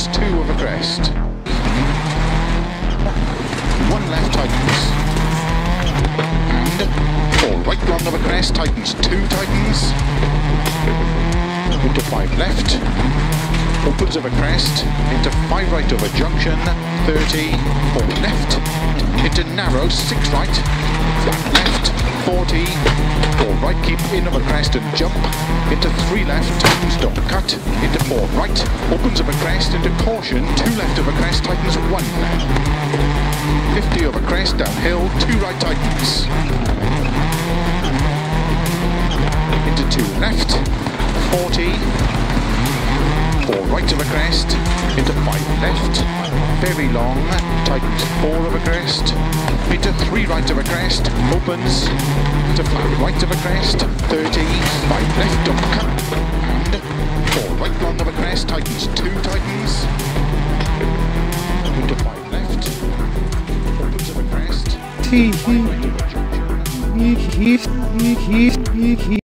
tightens two of a crest. One left tightens. And four right one of a crest tightens. Two tightens. Into five left. Opens of a crest. Into five right of a junction. 30. Four left. Into narrow. Six right. Flat left. 40, four right, keep in of a crest and jump, into three left, stop cut, into four right, opens of a crest, into caution, two left of a crest, tightens one, 50 of a crest, downhill, two right tightens, into two left, 40, four right of a crest, into five left, very long, tightens four of a crest, into three right of a crest, opens, to five right of a crest, 30, five left of cut, and four right one of a crest, tightens two tightens, into five left, opens of a crest,